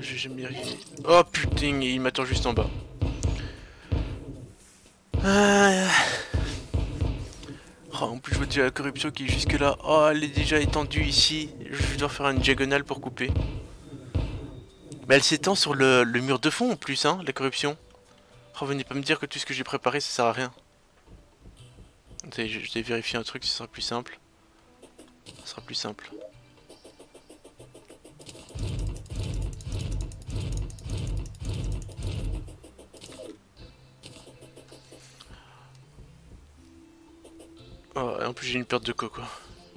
J'aime bien. Oh putain, il m'attend juste en bas. Oh, en plus je vois déjà la corruption qui est jusque là. Oh, elle est déjà étendue ici. Je dois faire une diagonale pour couper. Mais elle s'étend sur le mur de fond en plus, hein, la corruption. Oh, venez pas me dire que tout ce que j'ai préparé ça sert à rien. Attendez, je vais vérifier un truc, ce sera plus simple. Ce sera plus simple. Oh, et en plus j'ai une perte de co, quoi.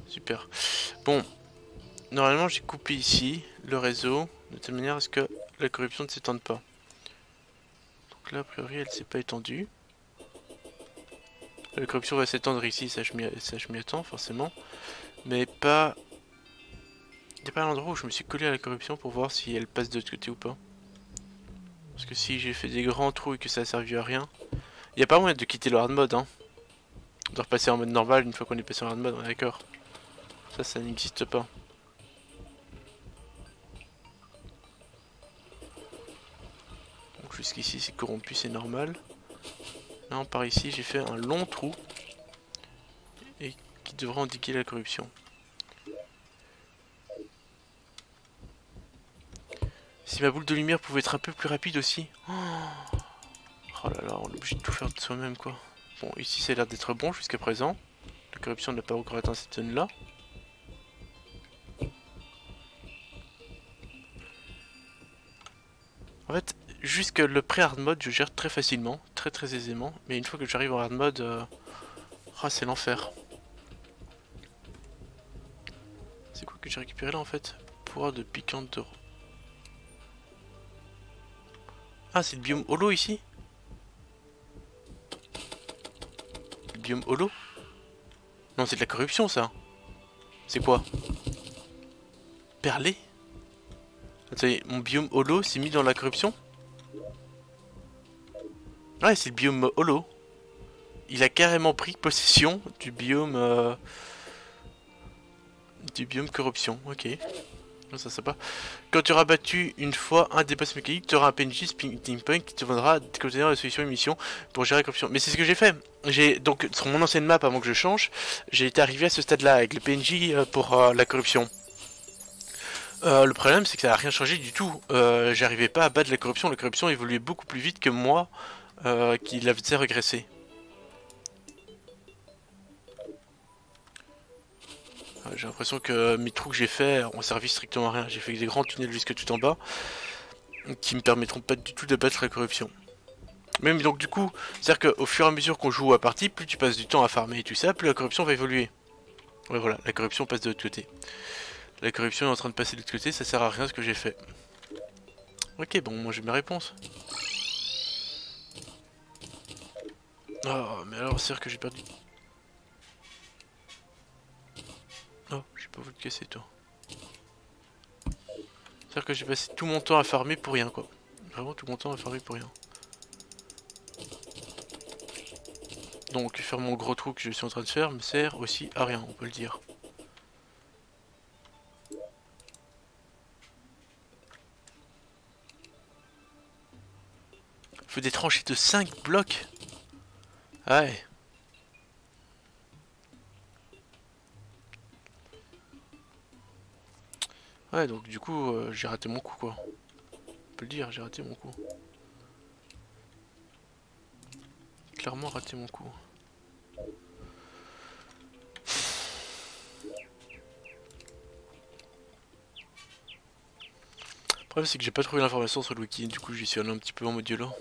Super. Bon. Normalement j'ai coupé ici le réseau. De telle manière à ce que la corruption ne s'étende pas. Donc là a priori elle s'est pas étendue. La corruption va s'étendre ici, ça je m'y attends forcément. Mais pas... Il n'y a pas l'endroit où je me suis collé à la corruption pour voir si elle passe de l'autre côté ou pas. Parce que si j'ai fait des grands trous et que ça a servi à rien... Il n'y a pas moyen de quitter le hard mode, hein. On doit repasser en mode normal une fois qu'on est passé en hard mode, on est d'accord. Ça, ça n'existe pas. Donc jusqu'ici c'est corrompu, c'est normal. Là on part ici, j'ai fait un long trou et qui devra indiquer la corruption. Si ma boule de lumière pouvait être un peu plus rapide aussi. Oh, oh là là, on est obligé de tout faire de soi-même quoi. Bon, ici ça a l'air d'être bon jusqu'à présent. La corruption n'a pas encore atteint cette zone là. En fait, jusque le pré-hard mode je gère très facilement, très aisément. Mais une fois que j'arrive en hard mode, ah, c'est l'enfer. C'est quoi que j'ai récupéré là en fait? Pouvoir de piquant de... Ah, c'est le biome holo ici. Biome holo? Non, c'est de la corruption ça. C'est quoi? Perlé? Attendez, mon biome holo s'est mis dans la corruption? Ouais, c'est le biome holo. Il a carrément pris possession du biome corruption, ok. Ça c'est pas. Quand tu auras battu une fois un dépasse mécanique, tu auras un PNJ Spinning Point qui te vendra des conteneurs de solutions et missions pour gérer la corruption. Mais c'est ce que j'ai fait. J'ai donc sur mon ancienne map avant que je change, j'ai été arrivé à ce stade là avec le PNJ pour la corruption. Le problème c'est que ça n'a rien changé du tout. J'arrivais pas à battre la corruption. La corruption évoluait beaucoup plus vite que moi qui la faisait régresser. J'ai l'impression que mes trous que j'ai fait ont servi strictement à rien. J'ai fait des grands tunnels jusque tout en bas qui me permettront pas du tout de battre la corruption. Même donc du coup, c'est-à-dire qu'au fur et à mesure qu'on joue à partie, plus tu passes du temps à farmer et tout ça, plus la corruption va évoluer. Ouais, voilà, la corruption passe de l'autre côté. La corruption est en train de passer de l'autre côté, ça sert à rien ce que j'ai fait. Ok, bon, moi j'ai ma réponse. Oh, mais alors c'est-à-dire que j'ai perdu... Oh, je vais pas vous le casser toi. C'est-à-dire que j'ai passé tout mon temps à farmer pour rien quoi. Vraiment tout mon temps à farmer pour rien. Donc faire mon gros trou que je suis en train de faire me sert aussi à rien, on peut le dire. Faut des tranchées de 5 blocs. Ouais. Ouais, donc du coup, j'ai raté mon coup, quoi. On peut le dire, j'ai raté mon coup. Clairement raté mon coup. Le problème, c'est que j'ai pas trouvé l'information sur le wiki, du coup, j'y suis allé un petit peu en mode violent.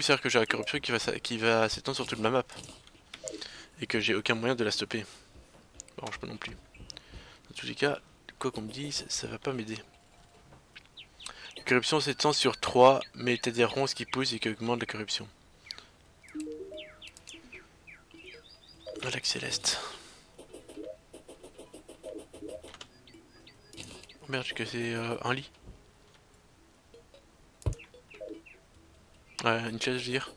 C'est-à-dire que j'ai la corruption qui va s'étendre sur toute ma map et que j'ai aucun moyen de la stopper. Bon, je peux non plus. Dans tous les cas, quoi qu'on me dise, ça va pas m'aider. La corruption s'étend sur 3, mais t'as des ronces qui poussent et qui augmentent la corruption. Oh, lac céleste. Oh merde, j'ai cassé un lit. une pièce, je veux dire.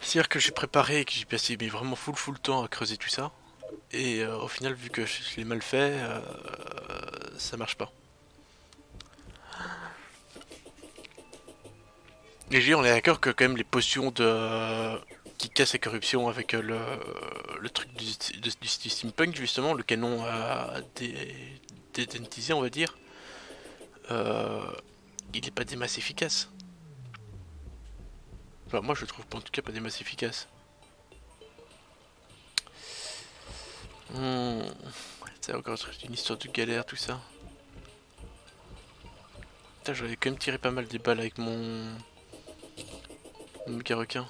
C'est-à-dire que j'ai préparé et que j'ai passé mais vraiment full temps à creuser tout ça. Et au final, vu que je l'ai mal fait, ça marche pas. Et j'ai, on est d'accord que quand même les potions de qui cassent la corruption avec le truc du steampunk justement, le canon dédentisé on va dire, il est pas des masses efficaces. Enfin moi je le trouve pas, en tout cas pas des masses efficaces. C'est encore une histoire de galère tout ça. Putain, j'avais quand même tiré pas mal des balles avec mon méga requin.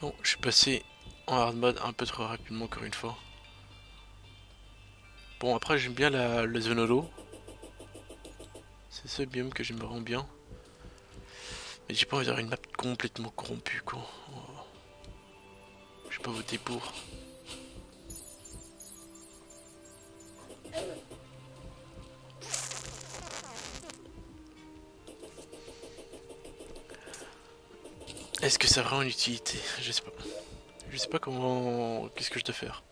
Bon, je suis passé en hard mode un peu trop rapidement encore une fois. Bon, après j'aime bien la zone holo. C'est ce biome que j'aime vraiment bien. Mais j'ai pas envie d'avoir une map complètement corrompue quoi. Je vais pas voter pour. Est-ce que ça a vraiment une utilité? Je sais pas. Je sais pas comment... Qu'est-ce que je dois faire?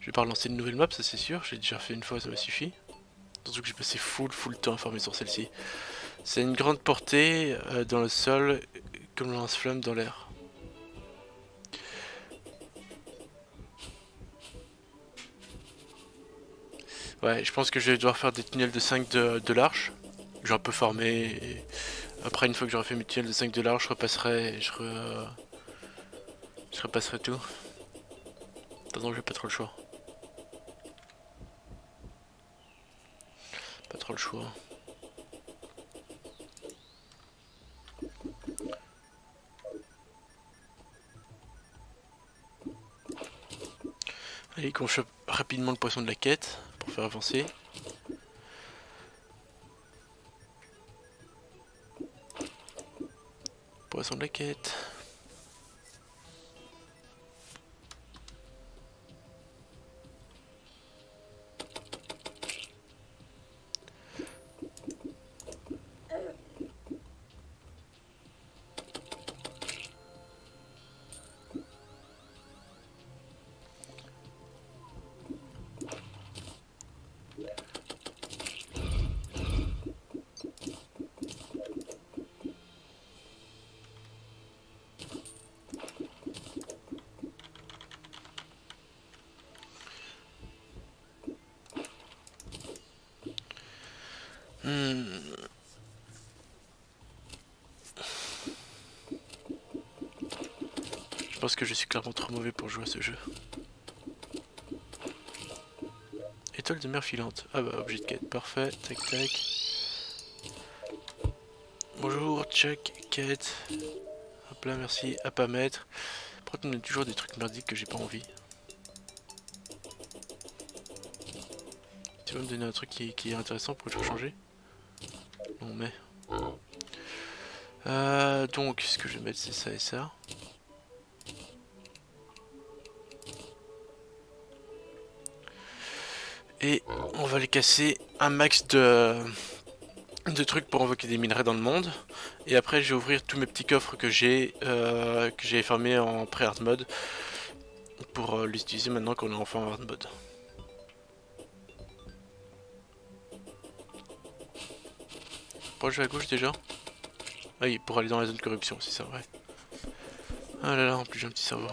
Je vais pas relancer une nouvelle map, ça c'est sûr. J'ai déjà fait une fois, ça me suffit. Surtout que j'ai passé full temps à farmer sur celle-ci. C'est une grande portée dans le sol, comme le lance-flamme dans l'air. Ouais, je pense que je vais devoir faire des tunnels de 5 de large. J'ai un peu farmé et... Après, une fois que j'aurai fait mes tunnels de 5 de large, je repasserai et je repasserai tout. Attends, j'ai pas trop le choix. Pas trop le choix. Allez, qu'on chope rapidement le poisson de la quête pour faire avancer. Poisson de la quête. Je pense que je suis clairement trop mauvais pour jouer à ce jeu. Étoile de mer filante. Ah bah, objet de quête, parfait. Tac tac. Bonjour, check, quête. Hop là, merci. À pas mettre. Pourquoi tu me donnes toujours des trucs merdiques que j'ai pas envie? Tu vas me donner un truc qui est intéressant pour le changer? Non, mais. Donc, ce que je vais mettre, c'est ça et ça. Et on va les casser un max de trucs pour invoquer des minerais dans le monde. Et après, je vais ouvrir tous mes petits coffres que j'ai fermés en pré-hard mode pour les utiliser maintenant qu'on est enfin en hard mode. Pourquoi je vais à gauche déjà? Ah oui, pour aller dans la zone de corruption, si c'est vrai. Ah là là, en plus j'ai un petit cerveau.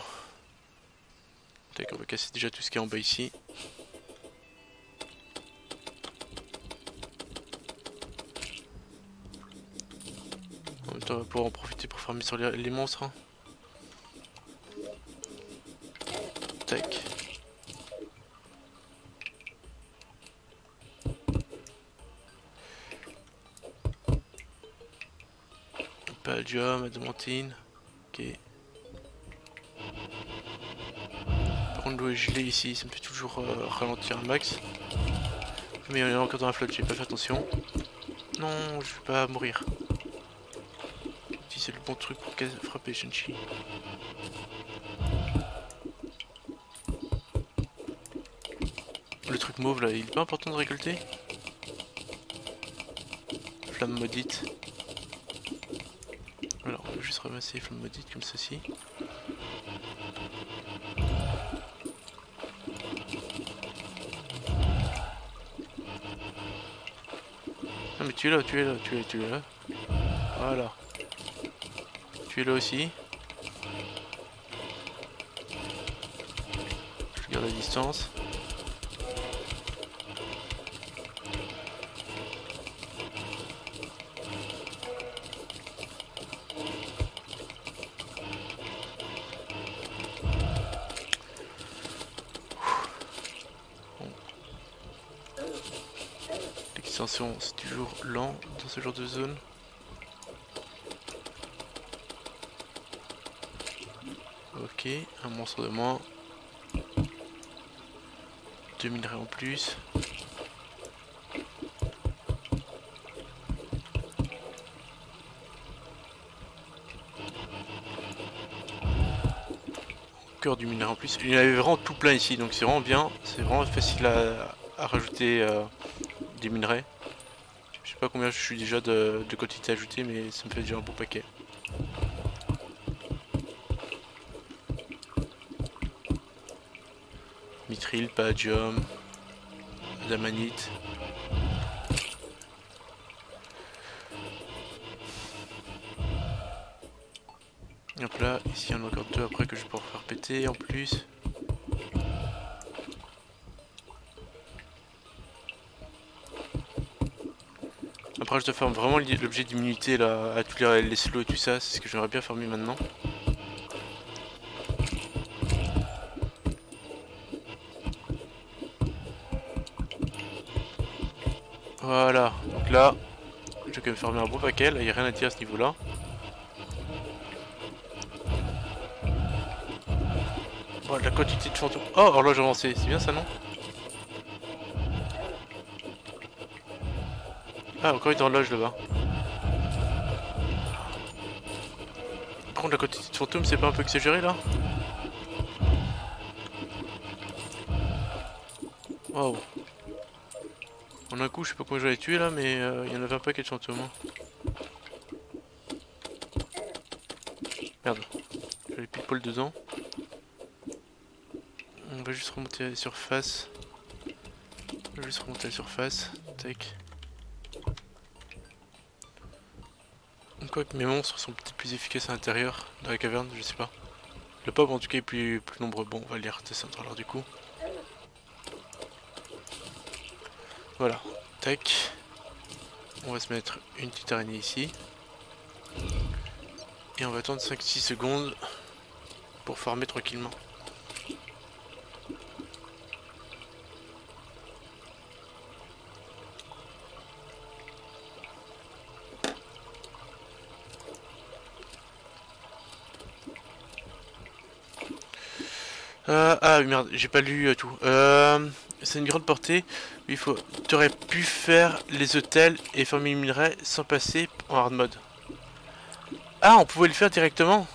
D'accord, on va casser déjà tout ce qui est en bas ici. On va pouvoir en profiter pour farmer sur les monstres. Hein. Tac. Palladium, adamantine. Ok. Par contre, l'eau est gelée ici, ça me fait toujours ralentir un max. Mais on est encore dans la flotte, j'ai pas fait attention. Non, je vais pas mourir. C'est le bon truc pour frapper Chun-chy. Le truc mauve là, il est pas important de récolter? Flamme maudite. Alors on peut juste ramasser les flammes maudites comme ceci. Ah mais tu es là, tu es là, tu es là, tu es là. Voilà. Tu es là aussi. Je garde la distance. L'extension, c'est toujours lent dans ce genre de zone. Ok, un monstre de moins. 2 minerais en plus. Encore du minerai en plus. Il y en avait vraiment tout plein ici, donc c'est vraiment bien. C'est vraiment facile à rajouter des minerais. Je sais pas combien je suis déjà de quantité ajoutée, mais ça me fait déjà un beau paquet. Mithril, palladium, adamanite. Hop là, ici il y en a encore deux après que je vais pouvoir faire péter en plus. Après je dois faire vraiment l'objet d'immunité là à tous les slots et tout ça, c'est ce que j'aimerais bien faire mieux maintenant. Voilà, donc là, je vais quand même fermer un beau paquet, là il n'y a rien à dire à ce niveau là. Oh, la quantité de fantômes. Oh, horloge avancée, c'est bien ça non? Ah, encore une horloge là-bas. Par contre, la quantité de fantômes, c'est pas un peu exagéré là? Waouh! En un coup, je sais pas comment j'allais tuer là, mais il y en avait un paquet de fantômes. Merde, j'avais pile poil dedans. On va juste remonter à la surface. On va juste remonter à la surface. Tac. Quoique mes monstres sont peut-être plus efficaces à l'intérieur, dans la caverne, je sais pas. Le pop en tout cas est plus nombreux. Bon, on va les redescendre alors du coup. Voilà, tac. On va se mettre une petite araignée ici. Et on va attendre 5-6 secondes pour farmer tranquillement. Ah merde, j'ai pas lu tout. C'est une grande portée. Il faut. T'aurais pu faire les hôtels et fermer les minerais sans passer en hard mode. Ah, on pouvait le faire directement.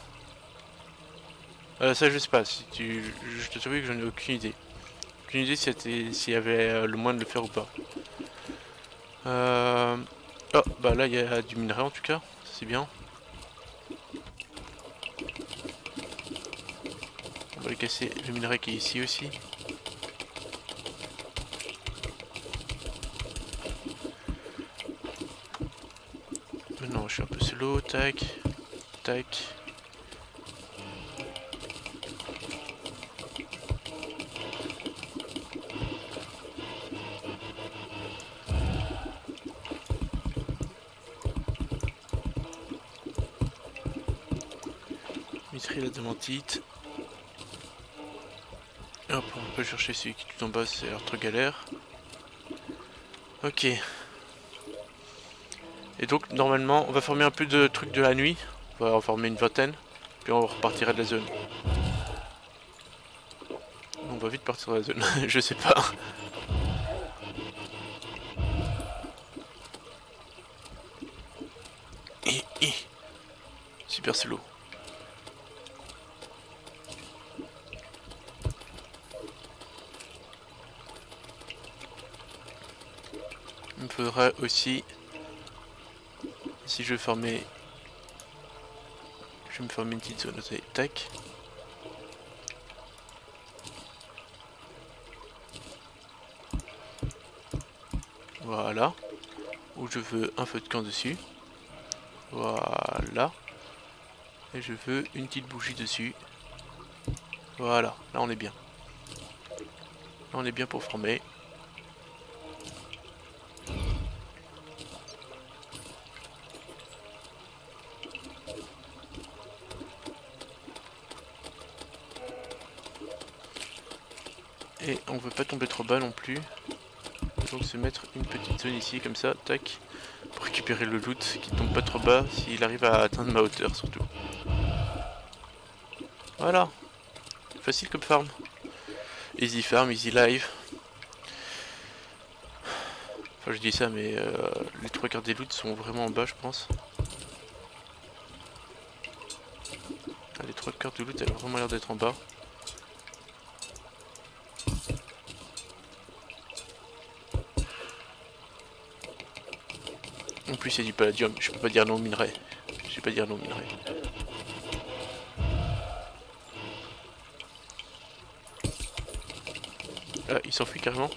Ça je sais pas. Si tu, je te souviens que j'en ai aucune idée. Aucune idée s'il y avait le moyen de le faire ou pas. Oh bah là il y a du minerai en tout cas. C'est bien. On va le casser, le minerai qui est ici aussi. Maintenant je suis un peu slow, tac, tac. Mithril, adamantite. Hop, on peut chercher celui qui est tout en bas, c'est un truc galère. Ok. Et donc normalement, on va former un peu de trucs de la nuit. On va en former une vingtaine, puis on repartira de la zone. On va vite partir de la zone, je sais pas. Super slow. Il me faudra aussi, si je veux former, je vais me former une petite zone, tac. Voilà, où je veux un feu de camp dessus, voilà, et je veux une petite bougie dessus, voilà, là on est bien. Là on est bien pour former. Et on veut pas tomber trop bas non plus. Donc se mettre une petite zone ici comme ça, tac, pour récupérer le loot qui tombe pas trop bas s'il arrive à atteindre ma hauteur surtout. Voilà, facile comme farm. Easy farm, easy life. Enfin je dis ça mais les trois quarts des loots sont vraiment en bas je pense. Ah, les trois quarts de loot elles ont vraiment l'air d'être en bas. En plus c'est du palladium, je peux pas dire non au minerai. Je vais pas dire non au minerai. Ah, il s'enfuit carrément.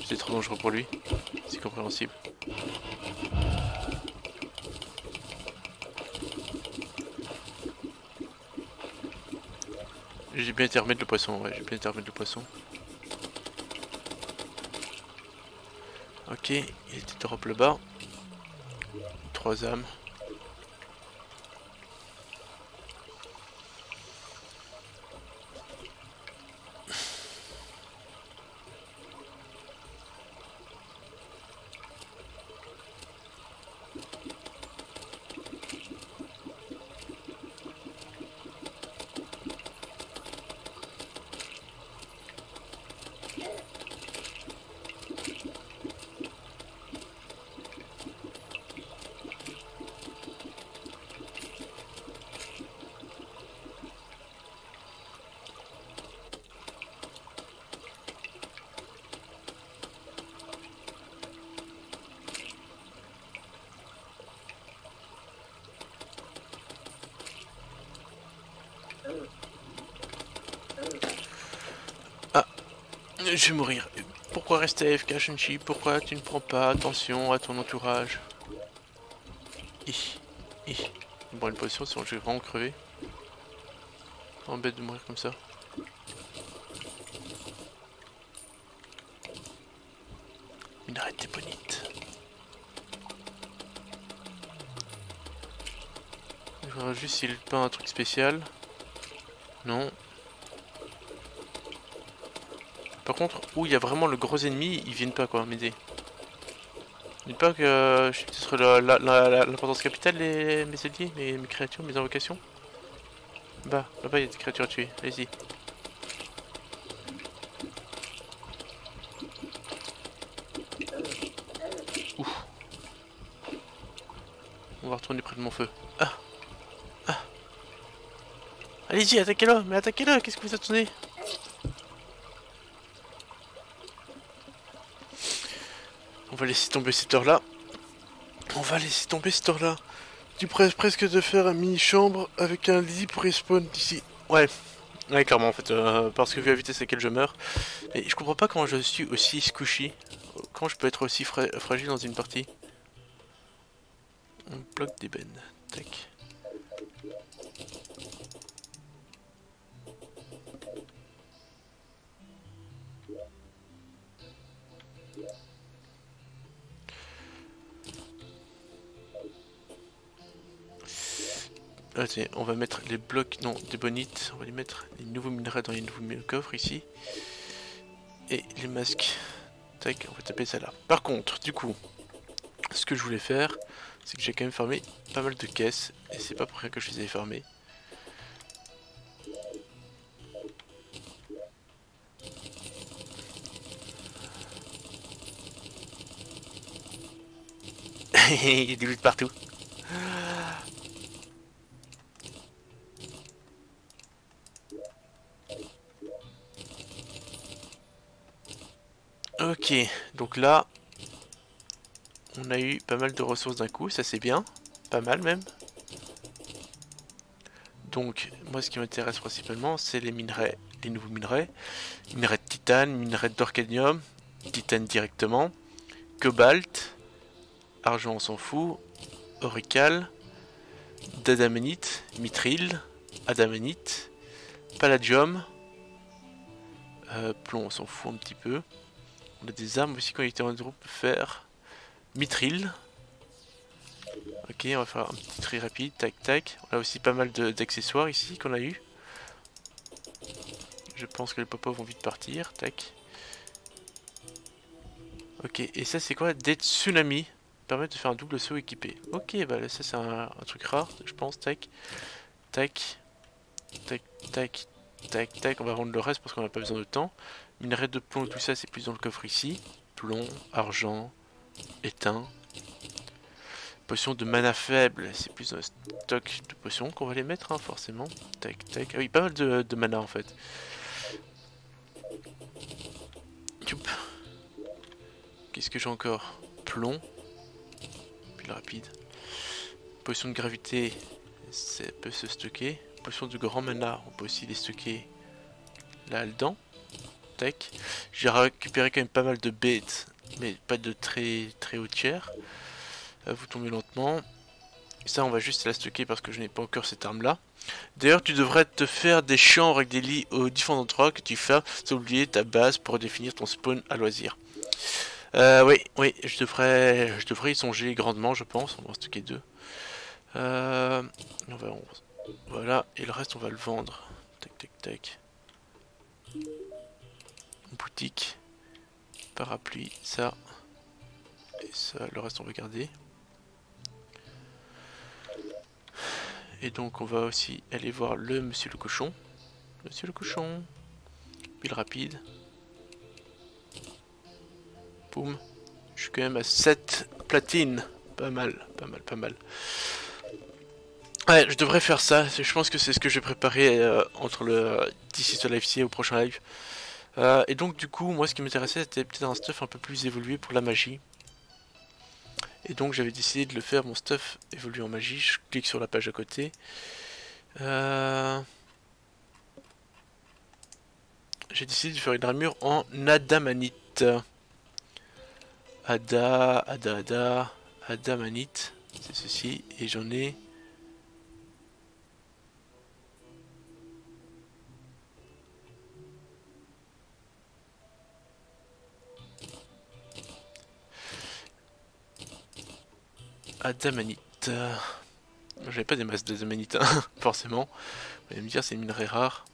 C'était trop dangereux pour lui. C'est compréhensible. J'ai bien été remettre le poisson, ouais, j'ai bien été remettre le poisson. Ok, il était drop le bas. 3 âmes. Je vais mourir. Pourquoi rester AFK, Chun-chy? Pourquoi tu ne prends pas attention à ton entourage? Bon, une potion, sinon je vais vraiment crever. Embête de mourir comme ça. Une arête déponite. Je verrai juste s'il peint un truc spécial. Non. Par contre, où il y a vraiment le gros ennemi, ils viennent pas quoi m'aider. Ils disent pas que je suis peut-être sur l'importance capitale, mes alliés, mes créatures, mes invocations. Bah, là-bas il y a des créatures à tuer, allez-y. Ouf. On va retourner près de mon feu. Ah. Ah. Allez-y, attaquez-le, mais attaquez-le, qu'est-ce que vous attendez? On va laisser tomber cette heure là. On va laisser tomber cette heure là. Tu pourrais presque te faire un mini chambre avec un lit pour respawn d'ici. Ouais, ouais clairement en fait. Parce que vu la vitesse à laquelle je meurs. Et je comprends pas comment je suis aussi squishy. Comment je peux être aussi fragile dans une partie. On bloque d'ébène. Tac. Attends, on va mettre les blocs, non, des bonites, on va les mettre les nouveaux minerais dans les nouveaux coffres ici. Et les masques, tac, on va taper ça là. Par contre, du coup, ce que je voulais faire, c'est que j'ai quand même farmé pas mal de caisses, et c'est pas pour rien que je les ai farmées. Il y a des loot partout. Ok, donc là, on a eu pas mal de ressources d'un coup, ça c'est bien. Pas mal même. Donc, moi ce qui m'intéresse principalement, c'est les minerais, les nouveaux minerais. Minerais de titane, minerais d'orcanium, titane directement, cobalt, argent on s'en fout, aurical, d'adamanite, mithril, adamanite, palladium, plomb on s'en fout un petit peu. On a des armes aussi quand il était en groupe, faire mithril. Ok, on va faire un petit tri rapide, tac tac. On a aussi pas mal d'accessoires ici qu'on a eu. Je pense que les papas vont vite partir, tac. Ok, et ça c'est quoi? Des tsunamis. Permettre de faire un double saut équipé. Ok, bah là, ça c'est un truc rare, je pense, tac. Tac. Tac, tac, tac, tac. On va rendre le reste parce qu'on n'a pas besoin de temps. Minerais de plomb, tout ça c'est plus dans le coffre ici. Plomb, argent, étain. Potion de mana faible, c'est plus un stock de potions qu'on va les mettre, hein, forcément. Tac, tac. Ah oui, pas mal de mana en fait. Qu'est-ce que j'ai encore? Plomb. Pile rapide. Potion de gravité, ça peut se stocker. Potion de grand mana, on peut aussi les stocker là-dedans. Tac. J'ai récupéré quand même pas mal de bêtes, mais pas de très haute tier. Vous tombez lentement. Ça, on va juste la stocker parce que je n'ai pas encore cette arme là. D'ailleurs, tu devrais te faire des chambres avec des lits aux différents endroits que tu fais. Sans oublier ta base pour définir ton spawn à loisir. Oui, je devrais y songer grandement, je pense. On va en stocker deux. Voilà, et le reste, on va le vendre. Tac, tac, tac. Boutique. Parapluie, ça. Et ça, le reste, on va garder. Et donc on va aussi aller voir le monsieur le cochon. Monsieur le cochon. Pile rapide. Boum. Je suis quand même à 7 platines. Pas mal, pas mal, pas mal. Ouais, je devrais faire ça. Je pense que c'est ce que je vais préparer entre le d'ici ce live-ci et au prochain live. Et donc du coup, moi ce qui m'intéressait c'était peut-être un stuff un peu plus évolué pour la magie. Et donc j'avais décidé de le faire, mon stuff évolue en magie, je clique sur la page à côté. J'ai décidé de faire une armure en adamanite. Adamanite, c'est ceci, et j'en ai... Adamanite. J'avais pas des masses d'adamanite, hein, forcément. Vous allez me dire, c'est une minerai rare.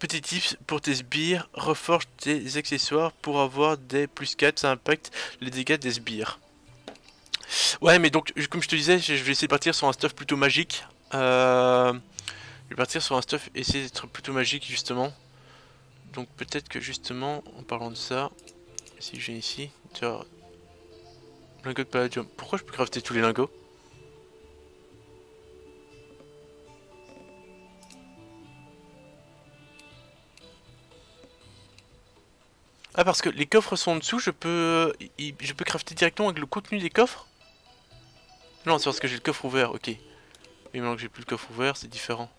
Petit tips pour tes sbires, reforge tes accessoires pour avoir des +4, ça impacte les dégâts des sbires. Ouais, mais donc comme je te disais, je vais essayer de partir sur un stuff plutôt magique. Je vais partir sur un stuff, essayer d'être plutôt magique justement. Donc peut-être que justement, en parlant de ça, si j'ai ici, tu vois, lingot de palladium, pourquoi je peux crafter tous les lingots? Ah, parce que les coffres sont en dessous, je peux crafter directement avec le contenu des coffres? Non, c'est parce que j'ai le coffre ouvert, ok. Mais maintenant que j'ai plus le coffre ouvert, c'est différent.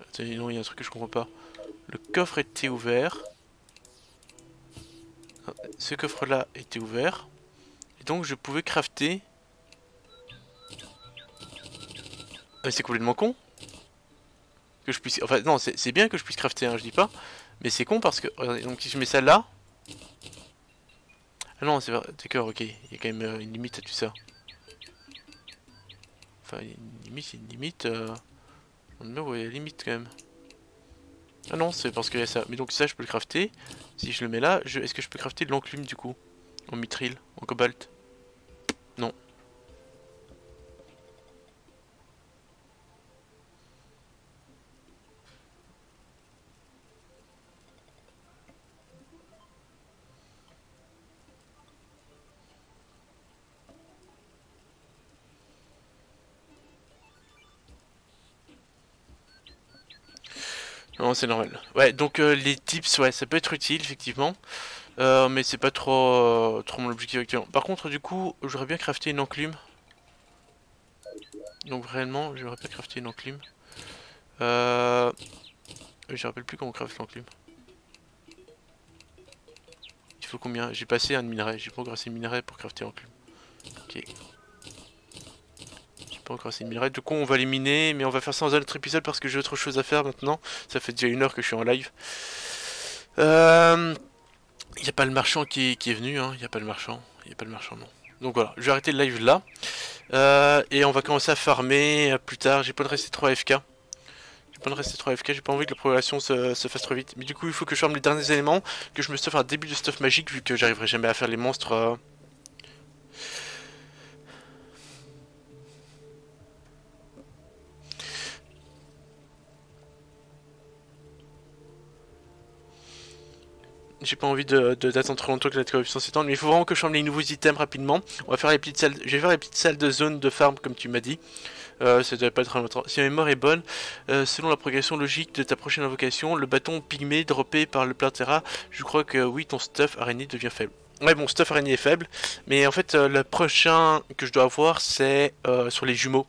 Attendez, non, il y a un truc que je comprends pas. Le coffre était ouvert. Ce coffre-là était ouvert. Et donc je pouvais crafter... Ah, mais c'est complètement con. que je puisse... Enfin non, c'est bien que je puisse crafter, hein, je dis pas. Mais c'est con parce que... Regardez, donc si je mets celle-là... Ah non, c'est vrai, d'accord, ok. Il y a quand même une limite à tout ça. Enfin, il y a une limite, On me met où il y a une limite quand même. Ah non, c'est parce qu'il y a ça. Mais donc ça, je peux le crafter. Si je le mets là, est-ce que je peux crafter de l'enclume du coup? En mithril, en cobalt? Non. Non, c'est normal. Ouais, donc les tips, ouais, ça peut être utile, effectivement. Mais c'est pas trop, mon objectif actuellement. Par contre, du coup, j'aurais bien crafté une enclume. Donc, réellement, j'aurais bien crafté une enclume. Je me rappelle plus comment on crafte l'enclume. Il faut combien? J'ai passé un minerai. J'ai pas encore assez de minerai pour crafter l'enclume. Ok. Encore c'est une minerai, du coup on va les miner, mais on va faire ça dans un autre épisode parce que j'ai autre chose à faire maintenant. Ça fait déjà une heure que je suis en live. Il n'y a pas le marchand qui est venu, hein. Il n'y a pas le marchand non. Donc voilà, je vais arrêter le live là. Et on va commencer à farmer plus tard. J'ai pas de rester 3 AFK. J'ai pas envie que la progression se fasse trop vite. Mais du coup il faut que je farme les derniers éléments, que je me stuff un début de stuff magique vu que j'arriverai jamais à faire les monstres. J'ai pas envie d'attendre trop longtemps que la corruption s'étende, mais il faut vraiment que je change les nouveaux items rapidement. On va faire les petites salles. Je vais faire les petites salles de zone de farm comme tu m'as dit. Ça devrait pas être longtemps. Si ma mémoire est bonne, selon la progression logique de ta prochaine invocation, le bâton pygmée droppé par le Plantera, je crois que oui, ton stuff araignée devient faible. Ouais, bon, stuff araignée est faible, mais en fait le prochain que je dois avoir c'est sur les jumeaux.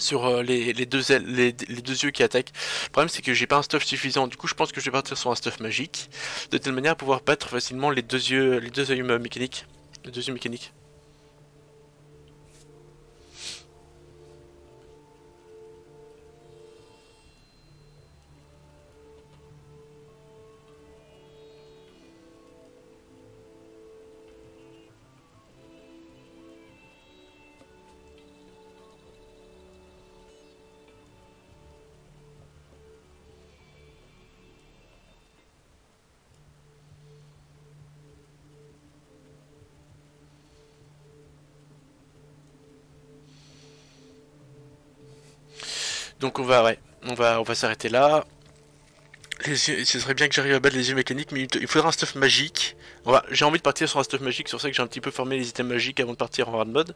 Sur les deux yeux qui attaquent. Le problème c'est que j'ai pas un stuff suffisant. Du coup je pense que je vais partir sur un stuff magique, de telle manière à pouvoir battre facilement les deux yeux mécaniques. Donc on va s'arrêter là. Ce serait bien que j'arrive à battre les yeux mécaniques, mais il faudra un stuff magique. J'ai envie de partir sur un stuff magique, sur ça que j'ai un petit peu formé les items magiques avant de partir en hard mode.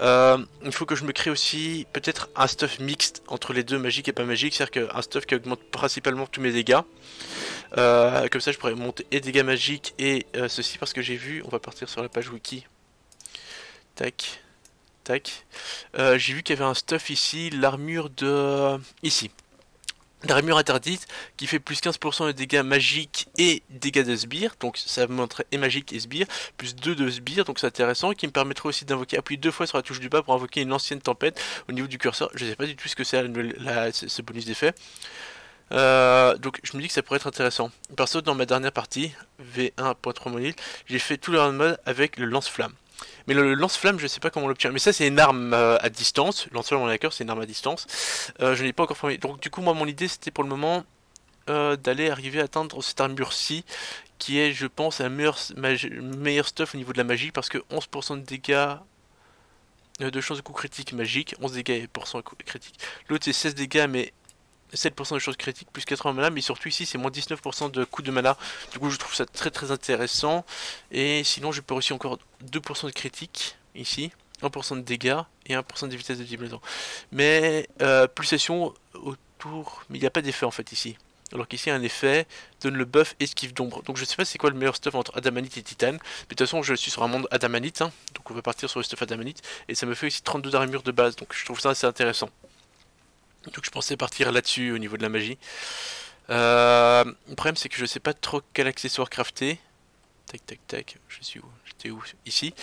Il faut que je me crée aussi peut-être un stuff mixte entre les deux, magique et pas magique. C'est-à-dire qu'un stuff qui augmente principalement tous mes dégâts. Comme ça je pourrais monter et dégâts magiques et ceci, parce que j'ai vu, on va partir sur la page wiki. Tac. J'ai vu qu'il y avait un stuff ici, l'armure de... Ici. L'armure interdite qui fait plus 15% de dégâts magiques et dégâts de sbire. Donc ça montrait et magique et sbire. Plus 2 de sbire, donc c'est intéressant. Qui me permettrait aussi d'invoquer, appuyer 2 fois sur la touche du bas pour invoquer une ancienne tempête au niveau du curseur. Je ne sais pas du tout ce que c'est ce bonus d'effet. Donc je me dis que ça pourrait être intéressant. Perso, dans ma dernière partie, V1.3 monil, j'ai fait tout le round mode avec le lance-flamme. Mais le lance-flamme, je sais pas comment on l'obtient. Mais ça, c'est une arme à distance. Lance-flamme, on est d'accord, c'est une arme à distance. Je n'ai pas encore formé. Donc, du coup, moi, mon idée, c'était pour le moment d'aller arriver à atteindre cette armure-ci, qui est, je pense, un meilleur stuff au niveau de la magie, parce que 11% de dégâts de chance de coup critique magique, 11 dégâts et % critique. L'autre, c'est 16 dégâts, mais 7% de chance critique, plus 80 mana, mais surtout ici c'est moins 19% de coût de mana. Du coup je trouve ça très très intéressant. Et sinon je peux aussi encore 2% de critique ici, 1% de dégâts et 1% de vitesse de déplacement. Mais pulsation autour, mais il n'y a pas d'effet en fait ici. Alors qu'ici un effet, donne le buff esquive d'ombre. Donc je sais pas c'est quoi le meilleur stuff entre Adamanite et Titane. Mais de toute façon je suis sur un monde Adamanite, hein, donc on va partir sur le stuff Adamanite. Et ça me fait aussi 32 d'armure de base, donc je trouve ça assez intéressant. Donc je pensais partir là-dessus au niveau de la magie. Le problème c'est que je sais pas trop quel accessoire crafter. Tac. Je suis où? J'étais où? Ici.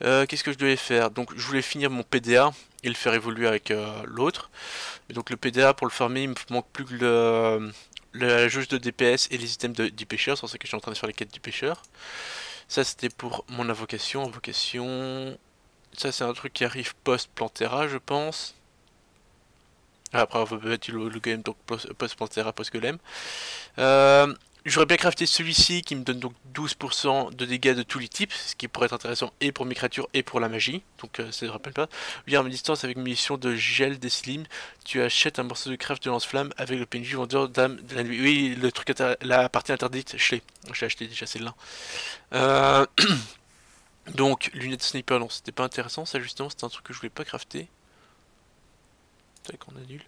Qu'est-ce que je devais faire? Donc, je voulais finir mon PDA et le faire évoluer avec l'autre. Mais donc, le PDA pour le farmer, il me manque plus que la jauge de DPS et les items du pêcheur. C'est pour ça que je suis en train de faire les quêtes du pêcheur. Ça, c'était pour mon invocation. Invocation. Ça, c'est un truc qui arrive post-Plantera, je pense. Après, on va mettre le game, donc post-Plantera, post-Golem. J'aurais bien crafté celui-ci qui me donne donc 12% de dégâts de tous les types, ce qui pourrait être intéressant et pour mes créatures et pour la magie, donc ça ne rappelle pas. Lui, à ma distance avec munitions de gel des slimes, tu achètes un morceau de craft de lance-flamme avec le PNJ vendeur d'âme de la nuit. Oui, le truc la partie interdite, je l'ai. J'ai acheté déjà celle-là. Donc, lunettes sniper, non, c'était pas intéressant, ça justement, c'était un truc que je voulais pas crafter. Tac, on annule.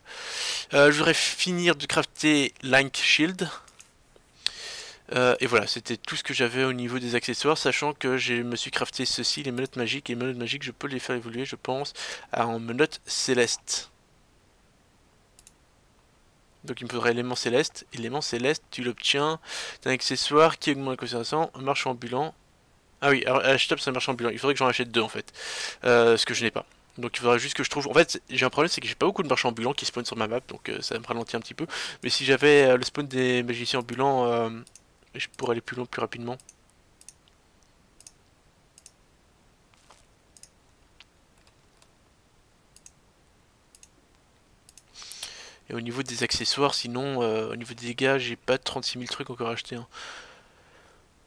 Je voudrais finir de crafter Lank Shield. Et voilà, c'était tout ce que j'avais au niveau des accessoires, sachant que je me suis crafté ceci, les menottes magiques. Et les menottes magiques, je peux les faire évoluer, je pense, en menottes célestes. Donc il me faudrait élément céleste. Élément céleste, tu l'obtiens. T'as un accessoire qui augmente la concentration, un marchand ambulant. Ah oui, alors achetable, c'est un marchand ambulant. Il faudrait que j'en achète deux en fait, ce que je n'ai pas. Donc il faudrait juste que je trouve... En fait, j'ai un problème, c'est que j'ai pas beaucoup de marchands ambulants qui spawnent sur ma map, donc ça me ralentit un petit peu. Mais si j'avais le spawn des magiciens ambulants, je pourrais aller plus loin, plus rapidement. Et au niveau des accessoires, sinon, au niveau des dégâts, j'ai pas 36 000 trucs encore achetés. Hein.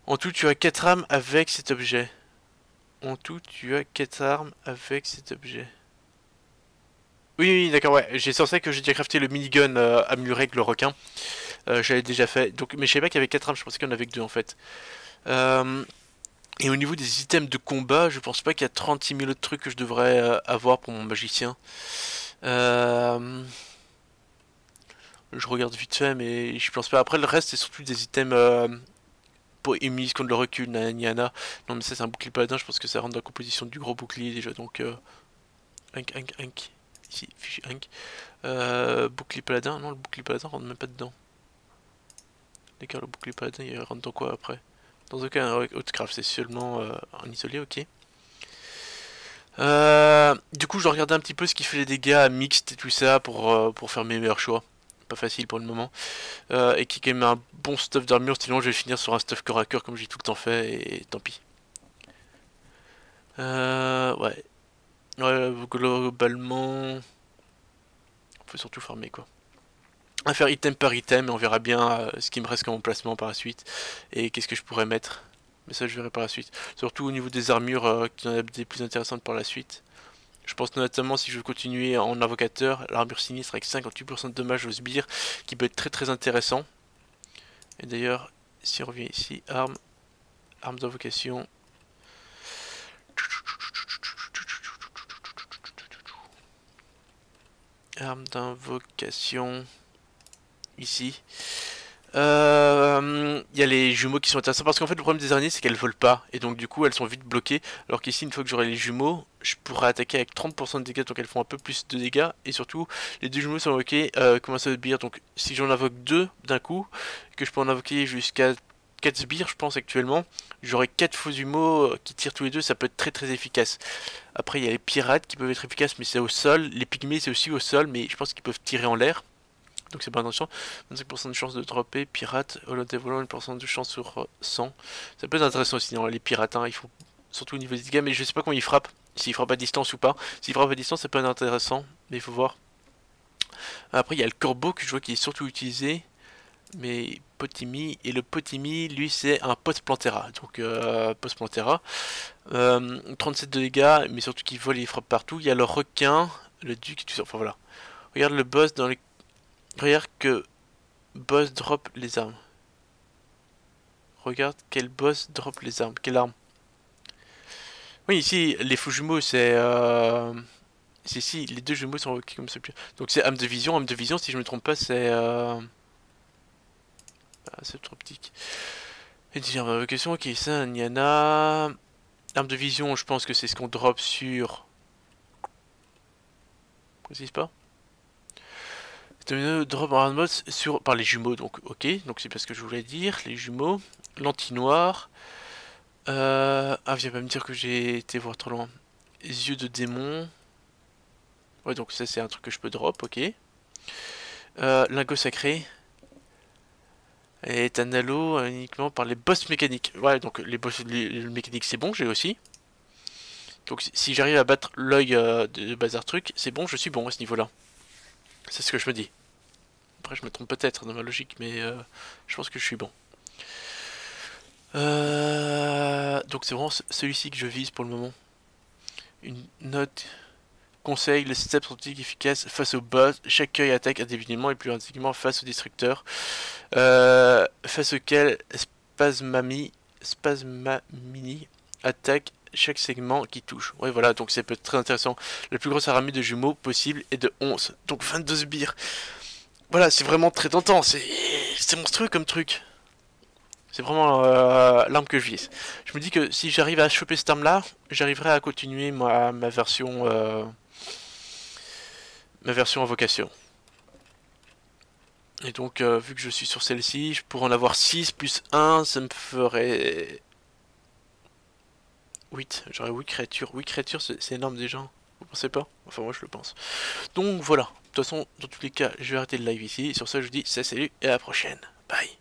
En tout, tu as 4 armes avec cet objet. En tout, tu as 4 armes avec cet objet. Oui, d'accord, ouais. J'ai censé que j'ai déjà crafté le minigun à Murek, le requin. J'avais déjà fait. Donc, mais je savais pas qu'il y avait 4 armes, je pensais qu'il y en avait que 2 en fait. Et au niveau des items de combat, je pense pas qu'il y a 36 000 autres trucs que je devrais avoir pour mon magicien. Je regarde vite fait, mais je pense pas. Après, le reste, c'est surtout des items... pour émise contre le recul, nanana. Non mais ça c'est un bouclier paladin, je pense que ça rentre dans la composition du gros bouclier déjà, donc Inc. Ici, fichier Inc. Bouclier paladin, non le bouclier paladin rentre même pas dedans. D'accord, le bouclier paladin il rentre dans quoi après? Dans aucun Outcraft, c'est seulement en isolé, ok. Du coup je dois regarder un petit peu ce qui fait les dégâts mixtes et tout ça pour faire mes meilleurs choix. Pas facile pour le moment, et qui est quand même un bon stuff d'armure, sinon je vais finir sur un stuff corps à corps comme j'ai tout le temps fait, et tant pis. Ouais, globalement, on peut surtout farmer quoi. On va faire item par item, et on verra bien ce qui me reste comme emplacement par la suite, et qu'est-ce que je pourrais mettre, mais ça je verrai par la suite. Surtout au niveau des armures, qui en a des plus intéressantes par la suite. Je pense notamment si je veux continuer en invocateur, l'armure sinistre avec 58% de dommages au sbire, qui peut être très intéressant. Et d'ailleurs, si on revient ici, arme d'invocation. Arme d'invocation, ici. Il y a les jumeaux qui sont intéressants parce qu'en fait le problème des araignées c'est qu'elles volent pas et donc du coup elles sont vite bloquées, alors qu'ici une fois que j'aurai les jumeaux je pourrai attaquer avec 30% de dégâts, donc elles font un peu plus de dégâts, et surtout les deux jumeaux sont invoqués comme un seul sbire, donc si j'en invoque deux d'un coup, que je peux en invoquer jusqu'à 4 sbires je pense actuellement, j'aurai 4 faux jumeaux qui tirent tous les deux, ça peut être très efficace. Après il y a les pirates qui peuvent être efficaces mais c'est au sol, les pygmées c'est aussi au sol mais je pense qu'ils peuvent tirer en l'air. Donc c'est pas intention, 25% de chance de dropper, pirate, holo-dévolant, 1% de chance sur 100. Ça peut être intéressant aussi, non, les pirates, hein, ils font surtout au niveau des dégâts, mais je sais pas comment ils frappent, s'ils frappent à distance ou pas. S'ils frappent à distance, ça peut être intéressant, mais il faut voir. Après, il y a le corbeau que je vois qui est surtout utilisé, mais Potimi, et le Potimi, lui, c'est un post-plantera, donc post-plantera. 37 de dégâts, mais surtout qu'il vole et il frappe partout. Il y a le requin, le duc et tout ça, enfin voilà. Regarde le boss dans les... Regarde que boss drop les armes. Regarde quel boss drop les armes. Quelle arme? Oui, ici, les faux jumeaux, c'est... C'est ici, les deux jumeaux sont invoqués comme ça. Donc c'est âme de vision, si je me trompe pas, c'est... Ah, c'est trop petit. Et déjà, ma question, ok, ça, Niana... Arme de vision, je pense que c'est ce qu'on drop sur... Qu'est-ce qui se passe? Drop en mode sur par les jumeaux, donc ok, donc c'est parce que je voulais dire les jumeaux, l'anti-noir, Ah, viens pas me dire que j'ai été voir trop loin. Les yeux de démon. Ouais, donc ça c'est un truc que je peux drop, ok. Lingot sacré. Est un halo uniquement par les boss mécaniques. Ouais, donc les boss les mécaniques c'est bon, j'ai aussi. Donc si j'arrive à battre l'œil de bazar truc, c'est bon, je suis bon à ce niveau-là. C'est ce que je me dis. Après je me trompe peut-être dans ma logique, mais je pense que je suis bon. Donc c'est vraiment celui-ci que je vise pour le moment. Une note... Conseil, les steps sont efficaces face au boss, chaque œil attaque individuellement et plus indiquement face au destructeur, face auquel Spasmamini attaque chaque segment qui touche. Ouais voilà, donc ça peut être très intéressant. La plus grosse aramie de jumeaux possible est de 11, donc 22 sbires. Voilà, c'est vraiment très tentant, c'est monstrueux comme truc. C'est vraiment l'arme que je vise. Je me dis que si j'arrive à choper cette arme-là, j'arriverai à continuer ma version invocation. Et donc, vu que je suis sur celle-ci, je pourrais en avoir 6 plus 1, ça me ferait... 8. J'aurais 8 créatures. 8 créatures, c'est énorme déjà. Vous pensez pas? Enfin, moi, je le pense. Donc, voilà. De toute façon, dans tous les cas, je vais arrêter le live ici. Et sur ça, je vous dis, ça, salut, et à la prochaine. Bye.